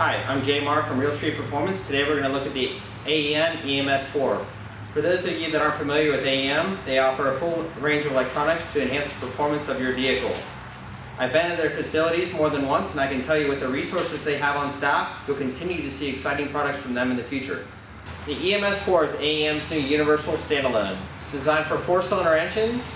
Hi, I'm Jay Mark from Real Street Performance. Today we're going to look at the AEM EMS4. For those of you that aren't familiar with AEM, they offer a full range of electronics to enhance the performance of your vehicle. I've been at their facilities more than once, and I can tell you with the resources they have on staff, you'll continue to see exciting products from them in the future. The EMS4 is AEM's new universal standalone. It's designed for 4-cylinder engines,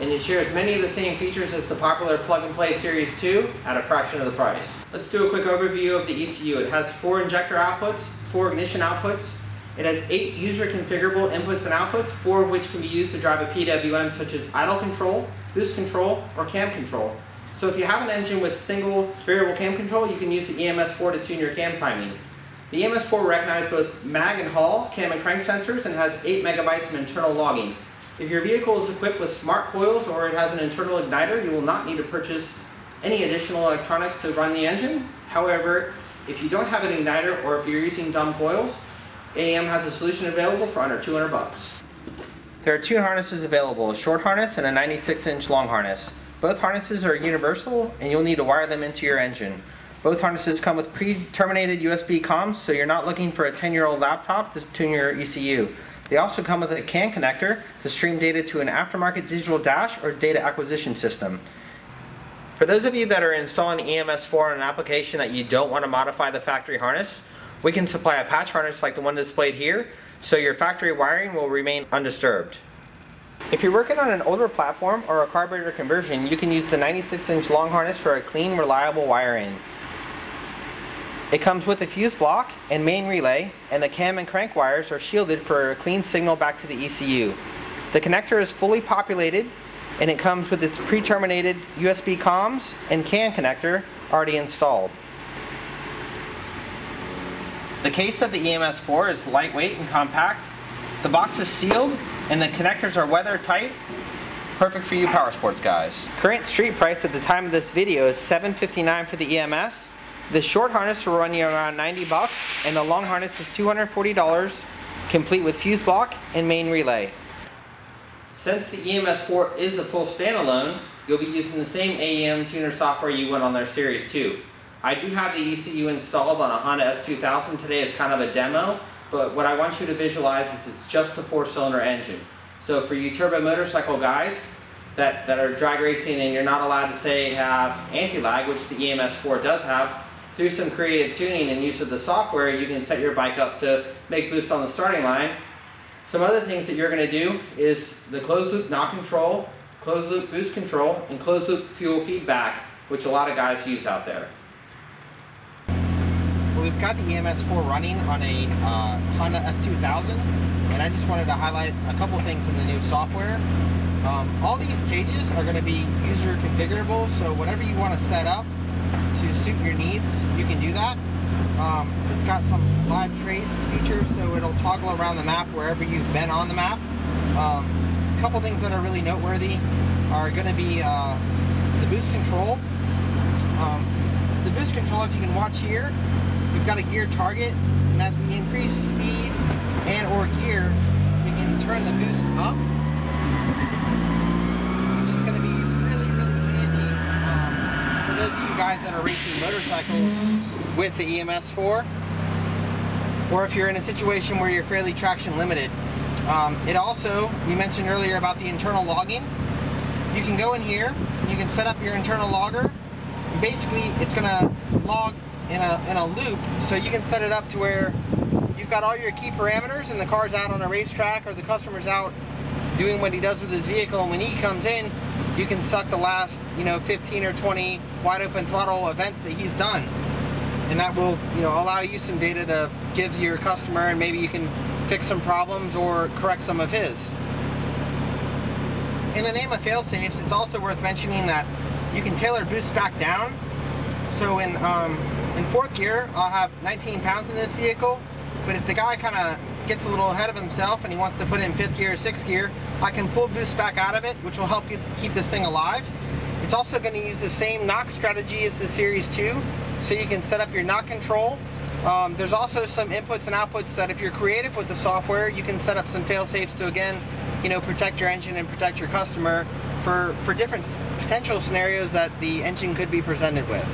and it shares many of the same features as the popular plug-and-play Series 2 at a fraction of the price. Let's do a quick overview of the ECU. It has 4 injector outputs, 4 ignition outputs. It has 8 user-configurable inputs and outputs, 4 of which can be used to drive a PWM such as idle control, boost control, or cam control. So if you have an engine with single variable cam control, you can use the EMS4 to tune your cam timing. The EMS4 recognizes both mag and haul, cam and crank sensors, and has 8 megabytes of internal logging. If your vehicle is equipped with smart coils or it has an internal igniter, you will not need to purchase any additional electronics to run the engine. However, if you don't have an igniter or if you're using dumb coils, AEM has a solution available for under $200. There are 2 harnesses available, a short harness and a 96-inch long harness. Both harnesses are universal and you'll need to wire them into your engine. Both harnesses come with pre-terminated USB comms, so you're not looking for a 10-year-old laptop to tune your ECU. They also come with a CAN connector to stream data to an aftermarket digital dash or data acquisition system. For those of you that are installing EMS4 on an application that you don't want to modify the factory harness, we can supply a patch harness like the one displayed here, so your factory wiring will remain undisturbed. If you're working on an older platform or a carburetor conversion, you can use the 96-inch long harness for a clean, reliable wiring. It comes with a fuse block and main relay, and the cam and crank wires are shielded for a clean signal back to the ECU. The connector is fully populated, and it comes with its pre-terminated USB comms and CAN connector already installed. The case of the EMS4 is lightweight and compact. The box is sealed, and the connectors are weather tight. Perfect for you power sports guys. Current street price at the time of this video is $759 for the EMS. The short harness will run you around $90, and the long harness is $240, complete with fuse block and main relay. Since the EMS4 is a full standalone, you'll be using the same AEM tuner software you would on their Series 2. I do have the ECU installed on a Honda S2000 today as kind of a demo, but what I want you to visualize is it's just a 4-cylinder engine. So for you turbo motorcycle guys, that are drag racing and you're not allowed to say have anti-lag, which the EMS4 does have, through some creative tuning and use of the software, you can set your bike up to make boost on the starting line. Some other things that you're going to do is the closed loop knob control, closed loop boost control, and closed loop fuel feedback, which a lot of guys use out there. Well, we've got the EMS4 running on a Honda S2000, and I just wanted to highlight a couple things in the new software. All these pages are going to be user configurable, so whatever you want to set up to suit your needs, you can do that. It's got some live trace features, so it'll toggle around the map wherever you've been on the map. A couple things that are really noteworthy are going to be the boost control. The boost control, if you can watch here, we've got a gear target, and as we increase speed and or gear, we can turn the boost up. Guys that are racing motorcycles with the EMS4, or if you're in a situation where you're fairly traction limited. It also, we mentioned earlier about the internal logging. You can go in here, you can set up your internal logger. Basically, it's going to log in a loop, so you can set it up to where you've got all your key parameters and the car's out on a racetrack or the customer's out doing what he does with his vehicle, and when he comes in, you can suck the last, 15 or 20 wide open throttle events that he's done. And that will, allow you some data to give to your customer, and maybe you can fix some problems or correct some of his. In the name of fail-safes, it's also worth mentioning that you can tailor boost back down. So in 4th gear, I'll have 19 pounds in this vehicle, but if the guy kind of gets a little ahead of himself and he wants to put it in 5th gear or 6th gear, I can pull boost back out of it, which will help you keep this thing alive. It's also going to use the same knock strategy as the Series 2, so you can set up your knock control. There's also some inputs and outputs that if you're creative with the software, you can set up some fail-safes to, again, protect your engine and protect your customer for different potential scenarios that the engine could be presented with.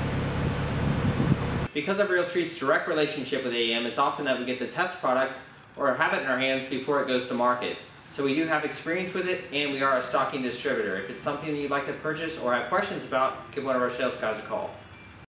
Because of Real Street's direct relationship with AEM, it's often that we get the test product or have it in our hands before it goes to market. So we do have experience with it, and we are a stocking distributor. If it's something that you'd like to purchase or have questions about, give one of our sales guys a call.